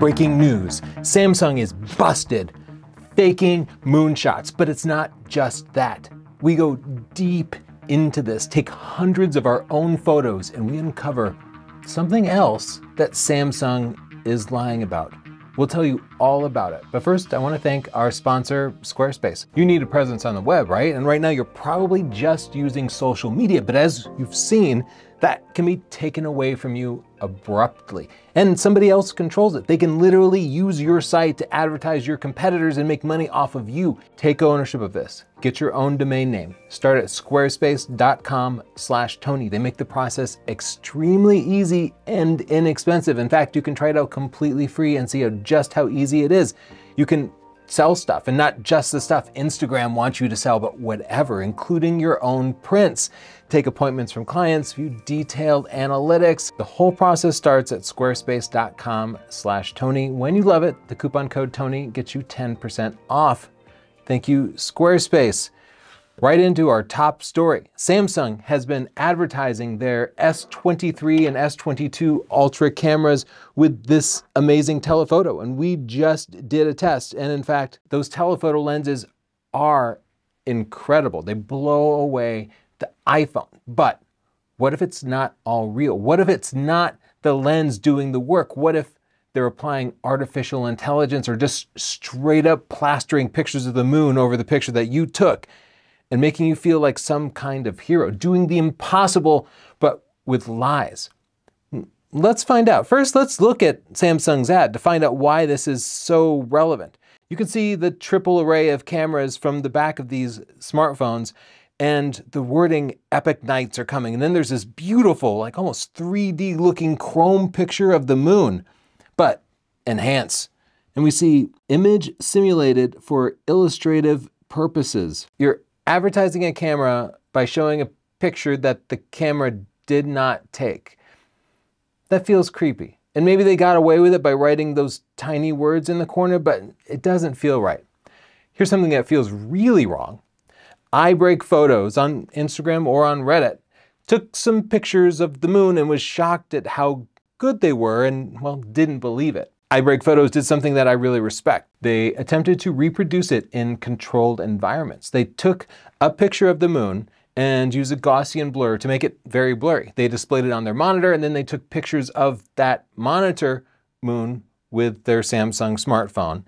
Breaking news, Samsung is busted faking moonshots, but it's not just that. We go deep into this, take hundreds of our own photos, and we uncover something else that Samsung is lying about. We'll tell you all about it. But first, I want to thank our sponsor, Squarespace. You need a presence on the web, right? And right now you're probably just using social media, but as you've seen, that can be taken away from you abruptly. And somebody else controls it. They can literally use your site to advertise your competitors and make money off of you. Take ownership of this. Get your own domain name. Start at squarespace.com/Tony. They make the process extremely easy and inexpensive. In fact, you can try it out completely free and see just how easy it is. You can sell stuff, and not just the stuff Instagram wants you to sell, but whatever, including your own prints. Take appointments from clients, view detailed analytics. The whole process starts at squarespace.com/Tony. When you love it, the coupon code Tony gets you 10% off. Thank you, Squarespace. Right into our top story. Samsung has been advertising their S23 and S22 Ultra cameras with this amazing telephoto, and we just did a test. And in fact, those telephoto lenses are incredible. They blow away the iPhone. But what if it's not all real? What if it's not the lens doing the work? What if they're applying artificial intelligence or just straight up plastering pictures of the moon over the picture that you took and making you feel like some kind of hero, doing the impossible, but with lies? Let's find out. First, let's look at Samsung's ad to find out why this is so relevant. You can see the triple array of cameras from the back of these smartphones and the wording, "Epic nights are coming." And then there's this beautiful, like almost 3D looking chrome picture of the moon, but enhance. And we see image simulated for illustrative purposes. You're advertising a camera by showing a picture that the camera did not take. That feels creepy. And maybe they got away with it by writing those tiny words in the corner, but it doesn't feel right. Here's something that feels really wrong. ibreakphotos on Instagram or on Reddit took some pictures of the moon and was shocked at how good they were and, well, didn't believe it. ibreakphotos did something that I really respect. They attempted to reproduce it in controlled environments. They took a picture of the moon and used a Gaussian blur to make it very blurry. They displayed it on their monitor, and then they took pictures of that monitor moon with their Samsung smartphone.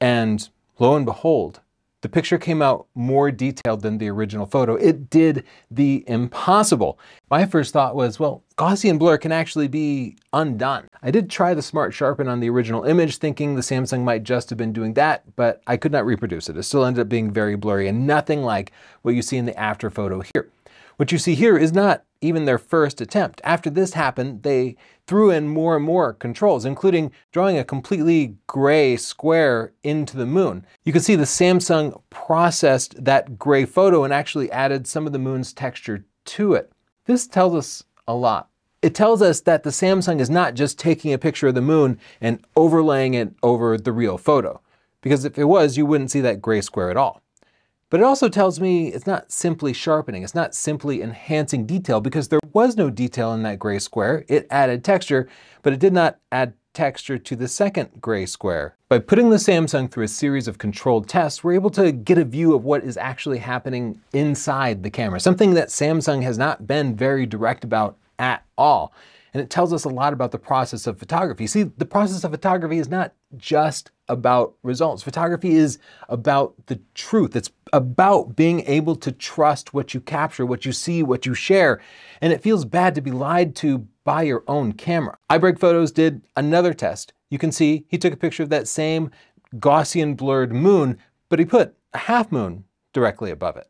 And lo and behold, the picture came out more detailed than the original photo. It did the impossible. My first thought was, well, Gaussian blur can actually be undone. I did try the Smart Sharpen on the original image, thinking the Samsung might just have been doing that, but I could not reproduce it. It still ended up being very blurry and nothing like what you see in the after photo here. What you see here is not even their first attempt. After this happened, they threw in more and more controls, including drawing a completely gray square into the moon. You can see the Samsung processed that gray photo and actually added some of the moon's texture to it. This tells us a lot. It tells us that the Samsung is not just taking a picture of the moon and overlaying it over the real photo, because if it was, you wouldn't see that gray square at all. But it also tells me it's not simply sharpening, it's not simply enhancing detail, because there was no detail in that gray square. It added texture, but it did not add texture to the second gray square. By putting the Samsung through a series of controlled tests, we're able to get a view of what is actually happening inside the camera, something that Samsung has not been very direct about at all. And it tells us a lot about the process of photography. See, the process of photography is not just about results. Photography is about the truth. It's about being able to trust what you capture, what you see, what you share. And it feels bad to be lied to by your own camera. ibreakphotos did another test. You can see he took a picture of that same Gaussian blurred moon, but he put a half moon directly above it.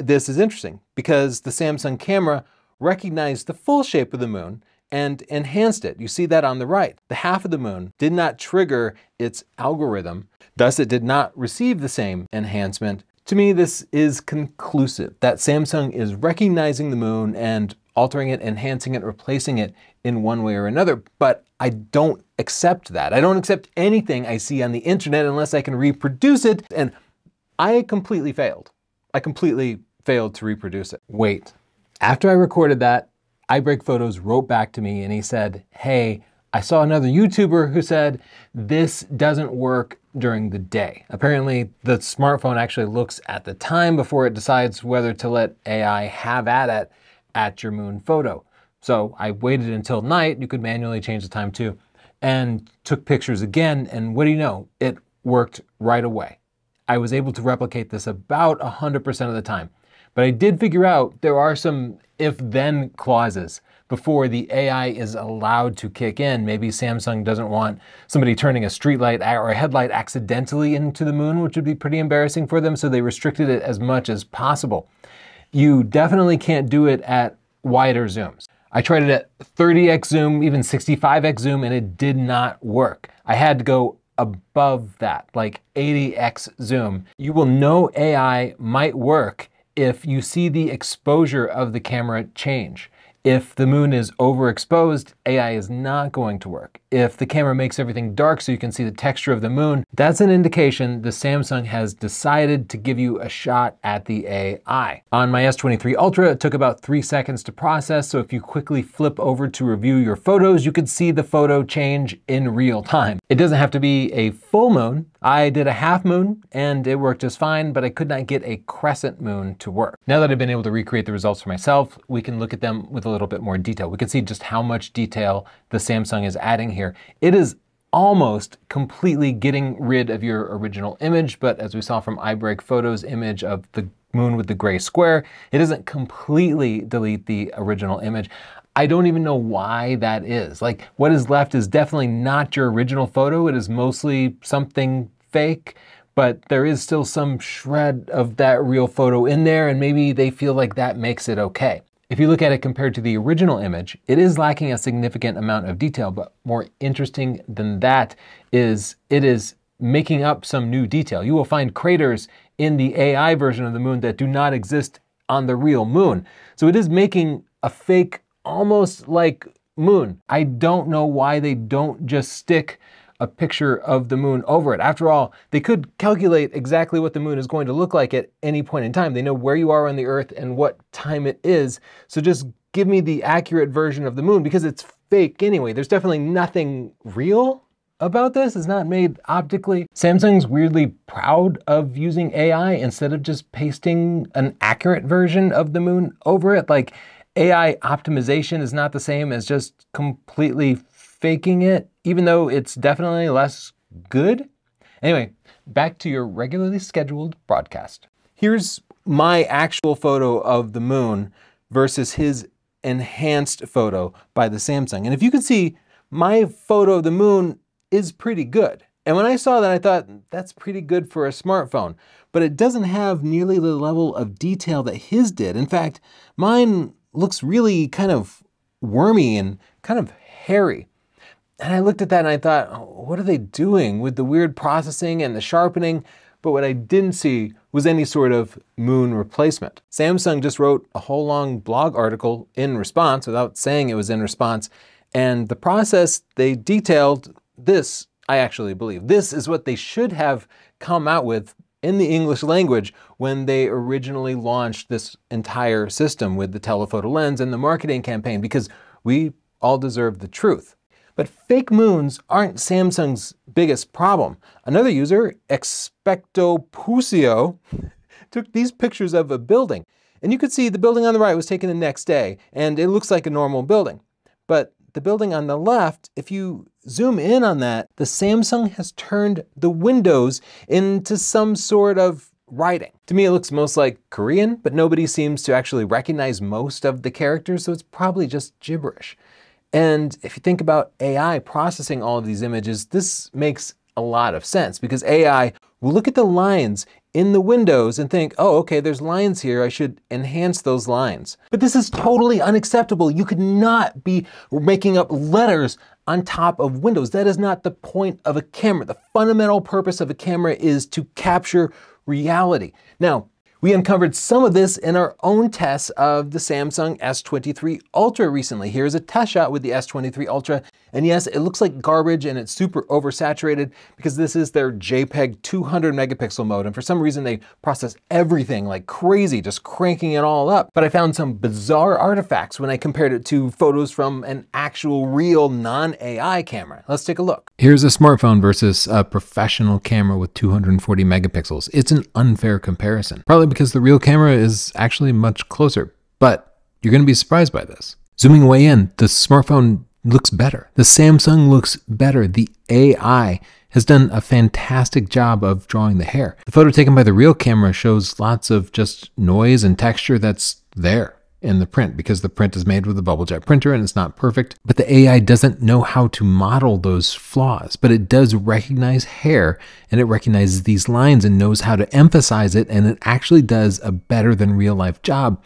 This is interesting because the Samsung camera recognized the full shape of the moon and enhanced it. You see that on the right. The half of the moon did not trigger its algorithm, thus it did not receive the same enhancement. To me, this is conclusive that Samsung is recognizing the moon and altering it, enhancing it, replacing it in one way or another, but I don't accept that. I don't accept anything I see on the internet unless I can reproduce it, and I completely failed. I completely failed to reproduce it. Wait, after I recorded that, ibreakphotos wrote back to me and he said, "Hey, I saw another YouTuber who said this doesn't work during the day. Apparently, the smartphone actually looks at the time before it decides whether to let AI have at it at your moon photo. So I waited until night. You could manually change the time too, and took pictures again. And what do you know? It worked right away. I was able to replicate this about 100% of the time. But I did figure out there are some if-then clauses before the AI is allowed to kick in. Maybe Samsung doesn't want somebody turning a streetlight or a headlight accidentally into the moon, which would be pretty embarrassing for them, so they restricted it as much as possible. You definitely can't do it at wider zooms. I tried it at 30x zoom, even 65x zoom, and it did not work. I had to go above that, like 80x zoom. You will know AI might work if you see the exposure of the camera change. If the moon is overexposed, AI is not going to work. If the camera makes everything dark so you can see the texture of the moon, that's an indication the Samsung has decided to give you a shot at the AI. On my S23 Ultra, it took about 3 seconds to process, so if you quickly flip over to review your photos, you could see the photo change in real time. It doesn't have to be a full moon. I did a half moon and it worked just fine, but I could not get a crescent moon to work. Now that I've been able to recreate the results for myself, we can look at them with a little bit more detail. We can see just how much detail the Samsung is adding here. It is almost completely getting rid of your original image, but as we saw from ibreakphotos' image of the moon with the gray square, it doesn't completely delete the original image. I don't even know why that is. Like, what is left is definitely not your original photo. It is mostly something fake, but there is still some shred of that real photo in there, and maybe they feel like that makes it okay. If you look at it compared to the original image, it is lacking a significant amount of detail, but more interesting than that is it is making up some new detail. You will find craters in the AI version of the moon that do not exist on the real moon. So it is making a fake, almost like moon. I don't know why they don't just stick a picture of the moon over it. After all, they could calculate exactly what the moon is going to look like at any point in time. They know where you are on the Earth and what time it is. So just give me the accurate version of the moon, because it's fake anyway. There's definitely nothing real about this. It's not made optically. Samsung's weirdly proud of using AI instead of just pasting an accurate version of the moon over it. Like, AI optimization is not the same as just completely faking it, even though it's definitely less good. Anyway, back to your regularly scheduled broadcast. Here's my actual photo of the moon versus his enhanced photo by the Samsung. And if you can see, my photo of the moon is pretty good. And when I saw that, I thought, that's pretty good for a smartphone, but it doesn't have nearly the level of detail that his did. In fact, mine looks really kind of wormy and kind of hairy. And I looked at that and I thought, oh, what are they doing with the weird processing and the sharpening? But what I didn't see was any sort of moon replacement. Samsung just wrote a whole long blog article in response without saying it was in response. And the process they detailed this, I actually believe, this is what they should have come out with in the English language when they originally launched this entire system with the telephoto lens and the marketing campaign, because we all deserve the truth. But fake moons aren't Samsung's biggest problem. Another user, Expecto Pusio, took these pictures of a building. And you could see the building on the right was taken the next day, and it looks like a normal building. But the building on the left, if you zoom in on that, the Samsung has turned the windows into some sort of writing. To me, it looks most like Korean, but nobody seems to actually recognize most of the characters, so it's probably just gibberish. And if you think about AI processing all of these images, this makes a lot of sense, because AI will look at the lines in the windows and think, oh, okay, there's lines here. I should enhance those lines. But this is totally unacceptable. You could not be making up letters on top of windows. That is not the point of a camera. The fundamental purpose of a camera is to capture reality. Now, we uncovered some of this in our own tests of the Samsung S23 Ultra recently. Here's a test shot with the S23 Ultra, And yes, it looks like garbage and it's super oversaturated because this is their JPEG 200 megapixel mode. And for some reason they process everything like crazy, just cranking it all up. But I found some bizarre artifacts when I compared it to photos from an actual real non-AI camera. Let's take a look. Here's a smartphone versus a professional camera with 240 megapixels. It's an unfair comparison, probably because the real camera is actually much closer, but you're going to be surprised by this. Zooming way in, the smartphone looks better. The Samsung looks better. The AI has done a fantastic job of drawing the hair. The photo taken by the real camera shows lots of just noise and texture that's there in the print because the print is made with a bubble jet printer and it's not perfect, but the AI doesn't know how to model those flaws, but it does recognize hair and it recognizes these lines and knows how to emphasize it, and it actually does a better than real life job.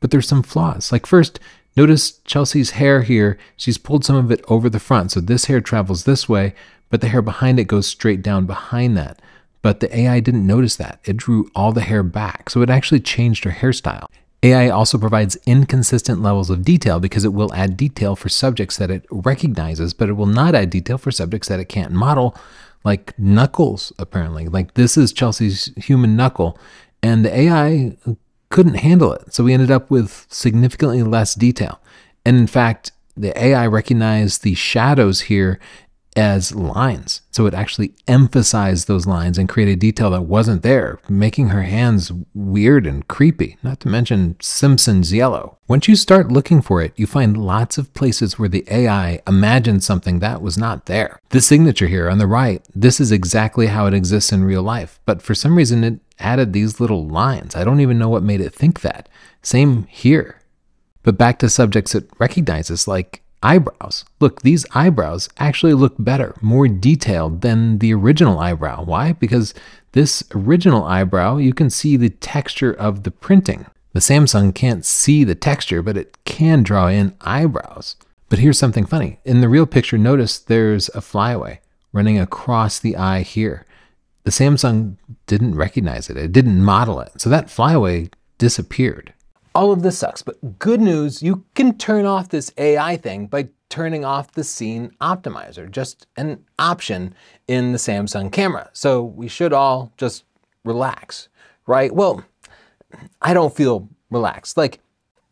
But there's some flaws. Like first, notice Chelsea's hair here. She's pulled some of it over the front. So this hair travels this way, but the hair behind it goes straight down behind that. But the AI didn't notice that. It drew all the hair back. So it actually changed her hairstyle. AI also provides inconsistent levels of detail because it will add detail for subjects that it recognizes, but it will not add detail for subjects that it can't model, like knuckles, apparently. Like this is Chelsea's human knuckle, and the AI couldn't handle it. So we ended up with significantly less detail. And in fact, the AI recognized the shadows here as lines. So it actually emphasized those lines and created detail that wasn't there, making her hands weird and creepy, not to mention Simpsons yellow. Once you start looking for it, you find lots of places where the AI imagined something that was not there. This signature here on the right, this is exactly how it exists in real life, but for some reason it added these little lines. I don't even know what made it think that. Same here. But back to subjects it recognizes, like eyebrows. Look, these eyebrows actually look better, more detailed than the original eyebrow. Why? Because this original eyebrow, you can see the texture of the printing. The Samsung can't see the texture, but it can draw in eyebrows. But here's something funny. In the real picture, notice there's a flyaway running across the eye here. The Samsung didn't recognize it. It didn't model it. So that flyaway disappeared. All of this sucks, but good news, you can turn off this AI thing by turning off the scene optimizer, just an option in the Samsung camera. So we should all just relax, right? Well, I don't feel relaxed. Like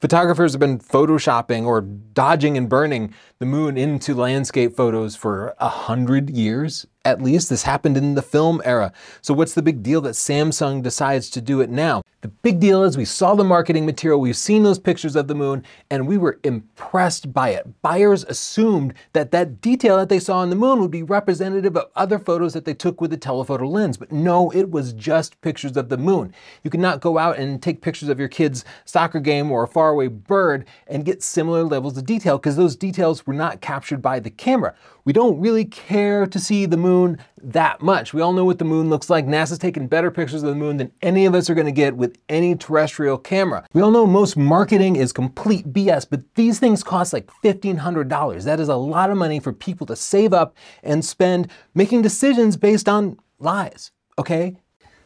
photographers have been photoshopping or dodging and burning the moon into landscape photos for 100 years. At least this happened in the film era. So what's the big deal that Samsung decides to do it now? The big deal is we saw the marketing material, we've seen those pictures of the moon, and we were impressed by it. Buyers assumed that that detail that they saw on the moon would be representative of other photos that they took with the telephoto lens, but no, it was just pictures of the moon. You cannot go out and take pictures of your kid's soccer game or a faraway bird and get similar levels of detail because those details were not captured by the camera. We don't really care to see the moon that much. We all know what the moon looks like. NASA's taken better pictures of the moon than any of us are going to get with any terrestrial camera. We all know most marketing is complete BS, but these things cost like $1,500. That is a lot of money for people to save up and spend making decisions based on lies, okay?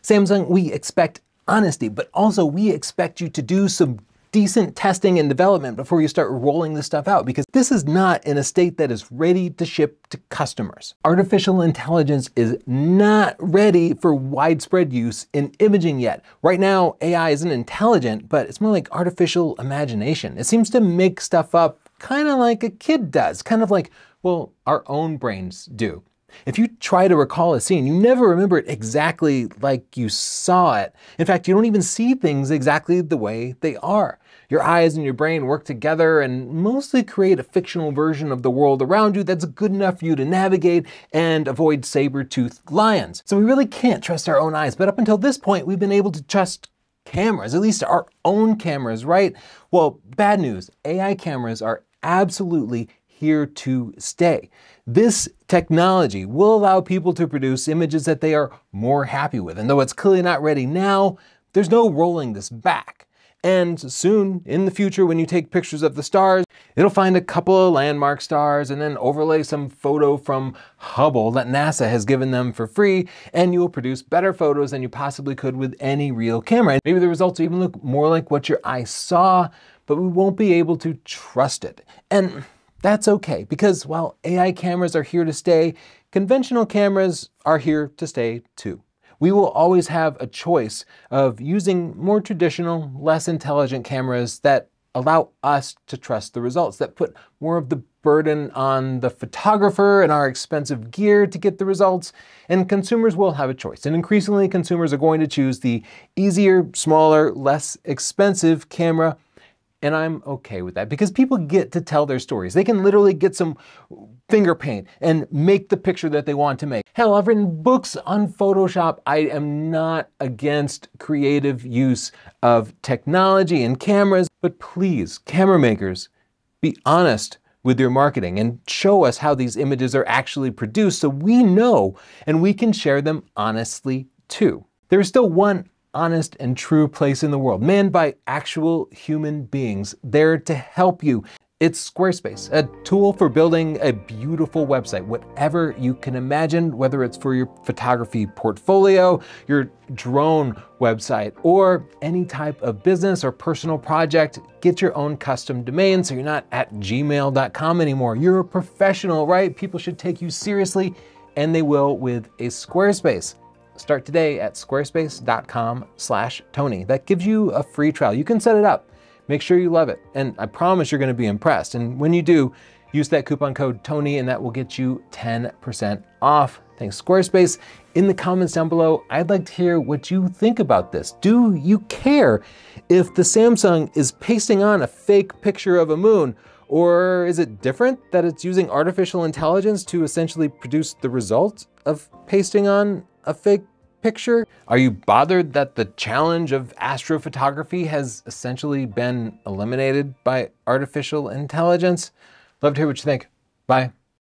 Samsung, we expect honesty, but also we expect you to do some decent testing and development before you start rolling this stuff out, because this is not in a state that is ready to ship to customers. Artificial intelligence is not ready for widespread use in imaging yet. Right now, AI isn't intelligent, but it's more like artificial imagination. It seems to make stuff up kind of like a kid does, kind of like, well, our own brains do. If you try to recall a scene, you never remember it exactly like you saw it. In fact, you don't even see things exactly the way they are. Your eyes and your brain work together and mostly create a fictional version of the world around you that's good enough for you to navigate and avoid saber-toothed lions. So we really can't trust our own eyes, but up until this point, we've been able to trust cameras, at least our own cameras, right? Well, bad news, AI cameras are absolutely here to stay. This technology will allow people to produce images that they are more happy with. And though it's clearly not ready now, there's no rolling this back. And soon in the future, when you take pictures of the stars, it'll find a couple of landmark stars and then overlay some photo from Hubble that NASA has given them for free, and you'll produce better photos than you possibly could with any real camera. And maybe the results even look more like what your eye saw, but we won't be able to trust it. And That's okay, because while AI cameras are here to stay, conventional cameras are here to stay too. We will always have a choice of using more traditional, less intelligent cameras that allow us to trust the results, that put more of the burden on the photographer and our expensive gear to get the results, and consumers will have a choice. And increasingly, consumers are going to choose the easier, smaller, less expensive camera, and I'm okay with that because people get to tell their stories. They can literally get some finger paint and make the picture that they want to make. Hell, I've written books on Photoshop. I am not against creative use of technology and cameras, but please, camera makers, be honest with your marketing and show us how these images are actually produced so we know and we can share them honestly too. There is still one honest and true place in the world, manned by actual human beings there to help you. It's Squarespace, a tool for building a beautiful website, whatever you can imagine, whether it's for your photography portfolio, your drone website, or any type of business or personal project. Get your own custom domain so you're not at gmail.com anymore. You're a professional, right? People should take you seriously, and they will with a Squarespace. Start today at squarespace.com/Tony. That gives you a free trial. You can set it up, make sure you love it, and I promise you're gonna be impressed. And when you do, use that coupon code Tony and that will get you 10% off. Thanks, Squarespace. In the comments down below, I'd like to hear what you think about this. Do you care if the Samsung is pasting on a fake picture of a moon? Or is it different that it's using artificial intelligence to essentially produce the result of pasting on a fake picture? Are you bothered that the challenge of astrophotography has essentially been eliminated by artificial intelligence? Love to hear what you think. Bye.